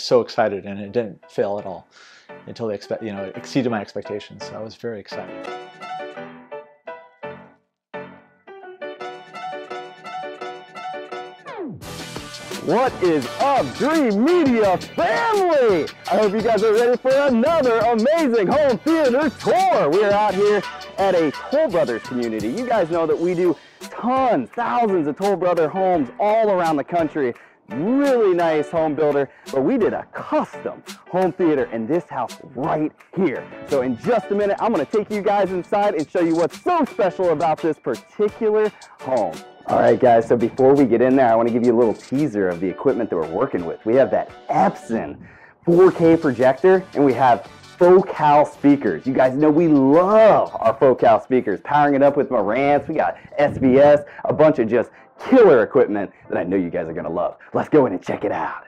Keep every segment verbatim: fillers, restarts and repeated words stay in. so excited, and it didn't fail at all until they expect, you know, it exceeded my expectations. So I was very excited. What is up, Dream Media family? I hope you guys are ready for another amazing home theater tour. We are out here at a Toll Brothers community. You guys know that we do tons, thousands of Toll Brother homes all around the country. Really nice home builder, but we did a custom home theater in this house right here. So in just a minute, I'm gonna take you guys inside and show you what's so special about this particular home. All right, guys, so before we get in there, I want to give you a little teaser of the equipment that we're working with. We have that Epson four K projector, and we have Focal speakers. You guys know we love our Focal speakers, powering it up with Marantz. We got S V S, a bunch of just killer equipment that I know you guys are going to love. Let's go in and check it out.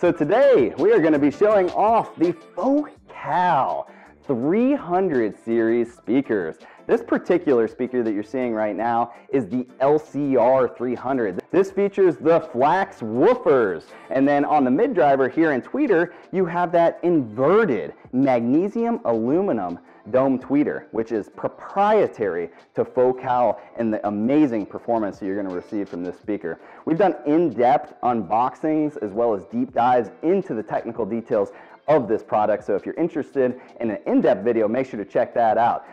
So today we are going to be showing off the Focal three hundred series speakers. This particular speaker that you're seeing right now is the L C R three hundred. This features the flax woofers. And then on the mid driver here in tweeter, you have that inverted magnesium aluminum dome tweeter, which is proprietary to Focal and the amazing performance that you're going to receive from this speaker. We've done in-depth unboxings as well as deep dives into the technical details of this product. So if you're interested in an in-depth video, make sure to check that out.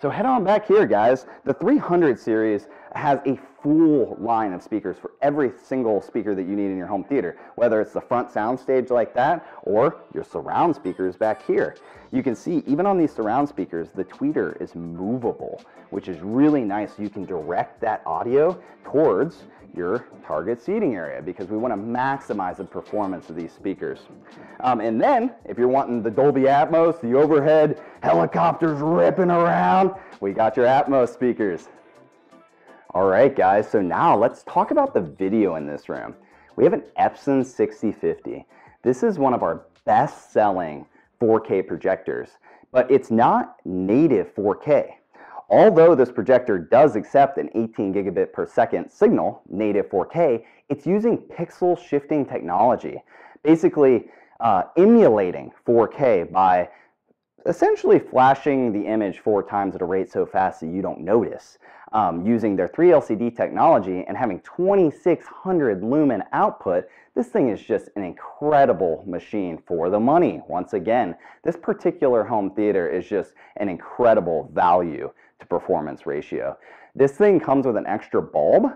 So head on back here, guys. The three hundred series has a full line of speakers for every single speaker that you need in your home theater, whether it's the front sound stage like that or your surround speakers back here. You can see even on these surround speakers, the tweeter is movable, which is really nice. You can direct that audio towards your target seating area because we want to maximize the performance of these speakers. Um, and then if you're wanting the Dolby Atmos, the overhead helicopters ripping around, we got your Atmos speakers. All right, guys, so now let's talk about the video in this room. We have an Epson sixty fifty. This is one of our best-selling four K projectors, but it's not native four K. Although this projector does accept an eighteen gigabit per second signal, native four K, it's using pixel shifting technology, basically uh, emulating four K by essentially flashing the image four times at a rate so fast that you don't notice, um, using their three L C D technology and having twenty-six hundred lumen output. This thing is just an incredible machine for the money. Once again, this particular home theater is just an incredible value to performance ratio. This thing comes with an extra bulb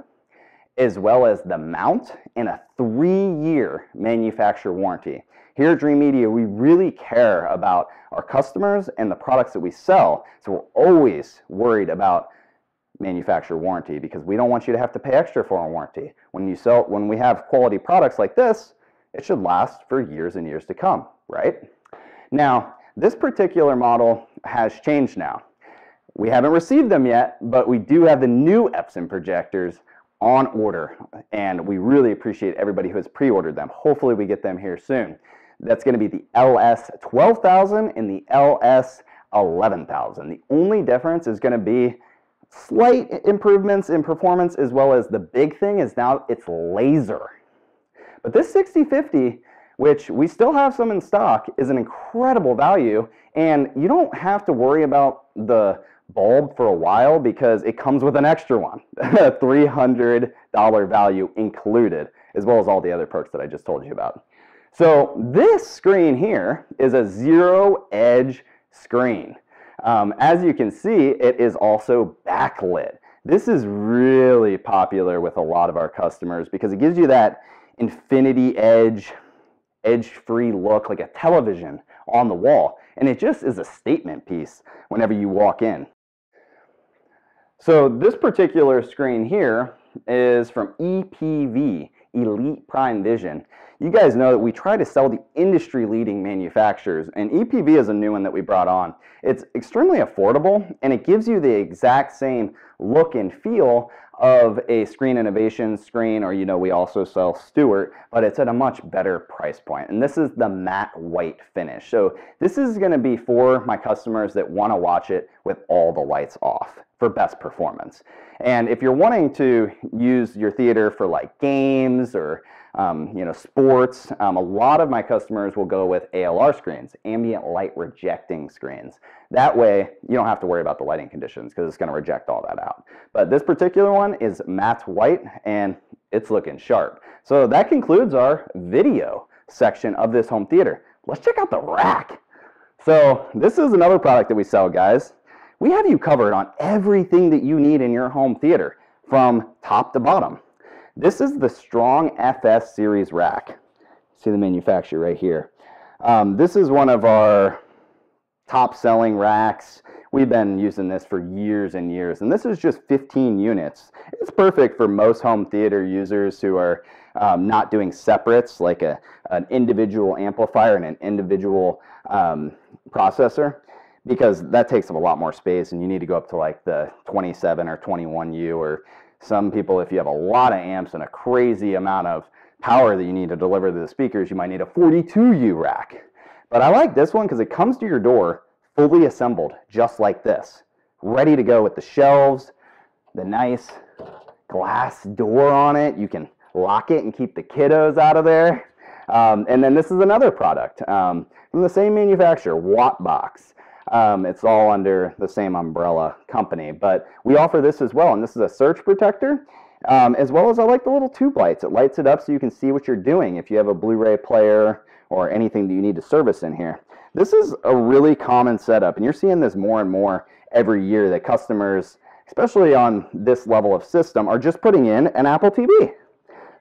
as well as the mount and a three year manufacturer warranty. Here at Dream Media, we really care about our customers and the products that we sell, so we're always worried about manufacturer warranty because we don't want you to have to pay extra for a warranty. When you sell, when we have quality products like this, it should last for years and years to come, right? Now, this particular model has changed now. We haven't received them yet, but we do have the new Epson projectors on order, and we really appreciate everybody who has pre-ordered them. Hopefully we get them here soon. That's going to be the L S twelve thousand and the L S eleven thousand. The only difference is going to be slight improvements in performance, as well as the big thing is now it's laser. But this sixty fifty, which we still have some in stock, is an incredible value, and you don't have to worry about the bulb for a while because it comes with an extra one, three hundred dollar value included, as well as all the other perks that I just told you about. So this screen here is a zero edge screen. Um, as you can see, it is also backlit. This is really popular with a lot of our customers because it gives you that infinity edge, edge-free look like a television on the wall. And it just is a statement piece whenever you walk in. So this particular screen here is from E P V, Elite Prime Vision. you guys know that we try to sell the industry-leading manufacturers, and E P V is a new one that we brought on. It's extremely affordable, and it gives you the exact same look and feel of a Screen Innovations screen, or you know we also sell Stewart, but it's at a much better price point. And this is the matte white finish. So this is going to be for my customers that want to watch it with all the lights off for best performance. And if you're wanting to use your theater for like games or um, you know sports, um, a lot of my customers will go with A L R screens, ambient light rejecting screens. That way you don't have to worry about the lighting conditions because it's going to reject all that out. But this particular one is matte white and it's looking sharp. So that concludes our video section of this home theater. Let's check out the rack. So this is another product that we sell, guys. We have you covered on everything that you need in your home theater from top to bottom. This is the Strong F S Series rack. See the manufacturer right here. Um, this is one of our top selling racks. We've been using this for years and years, and this is just fifteen units. It's perfect for most home theater users who are um, not doing separates like a, an individual amplifier and an individual um, processor, because that takes up a lot more space and you need to go up to like the twenty-seven or twenty-one U, or some people, if you have a lot of amps and a crazy amount of power that you need to deliver to the speakers, you might need a forty-two U rack. But I like this one because it comes to your door fully assembled, just like this, ready to go with the shelves, the nice glass door on it. You can lock it and keep the kiddos out of there. Um, and then this is another product um, from the same manufacturer, Wattbox. Um, it's all under the same umbrella company, but we offer this as well, and this is a surge protector, um, as well as I like the little tube lights. It lights it up so you can see what you're doing if you have a Blu-ray player or anything that you need to service in here. This is a really common setup, and you're seeing this more and more every year that customers, especially on this level of system, are just putting in an Apple T V.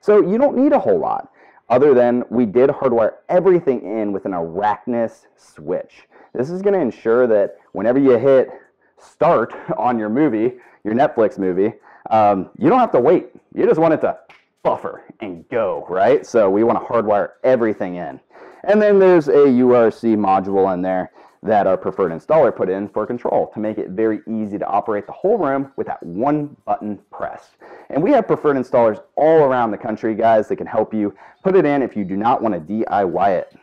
So you don't need a whole lot, other than we did hardwire everything in with an Arachnus switch. This is going to ensure that whenever you hit start on your movie, your Netflix movie, um, you don't have to wait. You just want it to buffer and go, right? So we want to hardwire everything in. And then there's a U R C module in there that our preferred installer put in for control to make it very easy to operate the whole room with that one button press. And we have preferred installers all around the country, guys, that can help you put it in if you do not want to D I Y it.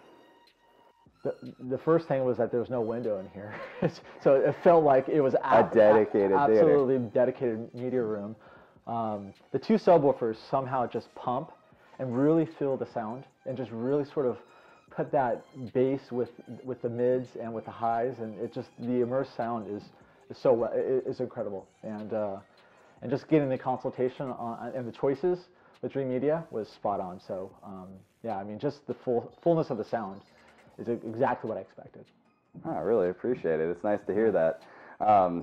The first thing was that there was no window in here, so it felt like it was a dedicated, absolutely theater. dedicated media room. Um, the two subwoofers somehow just pump and really feel the sound, and just really sort of put that bass with with the mids and with the highs, and it just the immersed sound is, is so is incredible. And uh, and just getting the consultation on, and the choices with Dream Media was spot on. So um, yeah, I mean, just the full fullness of the sound is exactly what I expected. Oh, I really appreciate it. It's nice to hear that. Um,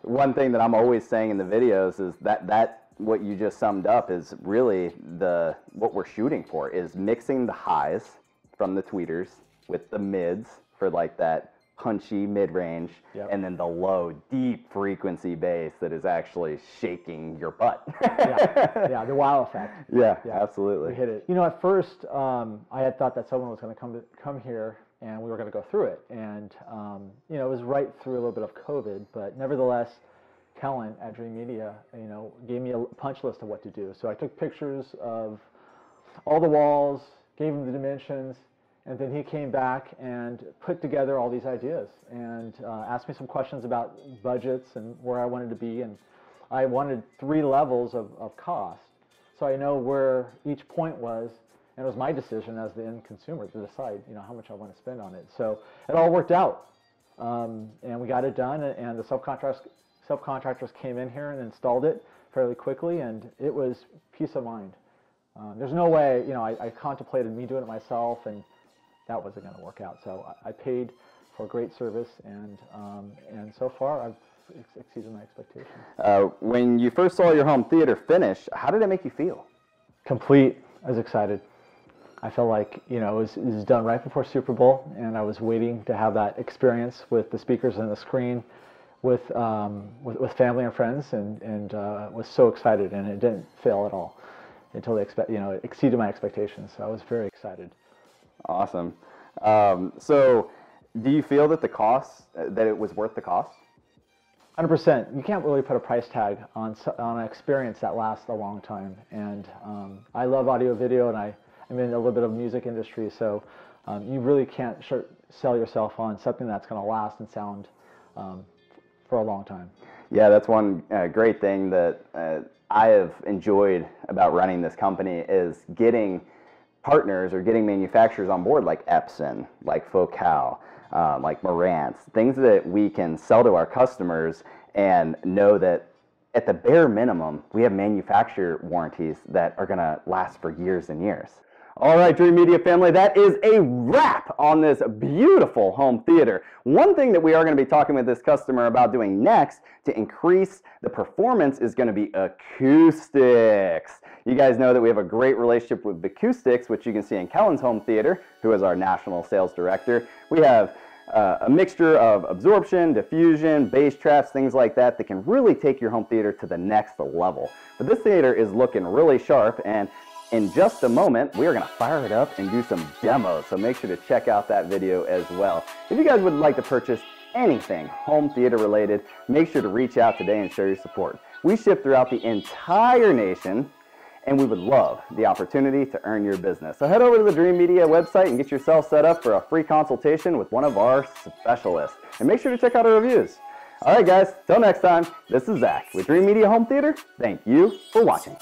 one thing that I'm always saying in the videos is that that what you just summed up is really the what we're shooting for, is mixing the highs from the tweeters with the mids for like that punchy mid-range, yep, and then the low deep frequency bass that is actually shaking your butt. Yeah, yeah, the wow effect. Yeah, yeah, absolutely. We hit it. You know, at first um, I had thought that someone was going to come to come here and we were going to go through it, and um, you know, it was right through a little bit of COVID, but nevertheless, Kellen at Dream Media, you know, gave me a punch list of what to do. So I took pictures of all the walls, gave him the dimensions. And then he came back and put together all these ideas and uh, asked me some questions about budgets and where I wanted to be. And I wanted three levels of, of cost, so I know where each point was. And it was my decision as the end consumer to decide, you know, how much I want to spend on it. So it all worked out, um, and we got it done. And the subcontractors, subcontractors came in here and installed it fairly quickly, and it was peace of mind. Um, there's no way, you know, I, I contemplated me doing it myself, and that wasn't going to work out. So I paid for great service, and um, and so far I've ex exceeded my expectations. Uh, when you first saw your home theater finish, how did it make you feel? Complete. I was excited. I felt like, you know, it was, it was done right before Super Bowl, and I was waiting to have that experience with the speakers and the screen, with um, with, with family and friends, and and uh, was so excited, and it didn't fail at all. it totally expect, you know, exceeded my expectations. So I was very excited. Awesome. Um, so do you feel that the cost, that it was worth the cost? one hundred percent. You can't really put a price tag on, on an experience that lasts a long time. And um, I love audio video, and I, I'm in a little bit of music industry, so um, you really can't sh sell yourself on something that's going to last and sound um, for a long time. Yeah, that's one uh, great thing that uh, I have enjoyed about running this company is getting partners or getting manufacturers on board like Epson, like Focal, um, like Marantz, things that we can sell to our customers and know that at the bare minimum, we have manufacturer warranties that are going to last for years and years. All right, Dream Media family, that is a wrap on this beautiful home theater. One thing that we are going to be talking with this customer about doing next to increase the performance is going to be acoustics. You guys know that we have a great relationship with acoustics, which you can see in Kellen's home theater, who is our national sales director. We have uh, a mixture of absorption, diffusion, bass traps, things like that that can really take your home theater to the next level. But this theater is looking really sharp, and in just a moment, we are gonna fire it up and do some demos, so make sure to check out that video as well. If you guys would like to purchase anything home theater related, make sure to reach out today and show your support. We ship throughout the entire nation, and we would love the opportunity to earn your business. So head over to the Dream Media website and get yourself set up for a free consultation with one of our specialists. And make sure to check out our reviews. All right, guys, till next time, this is Zach with Dream Media Home Theater. Thank you for watching.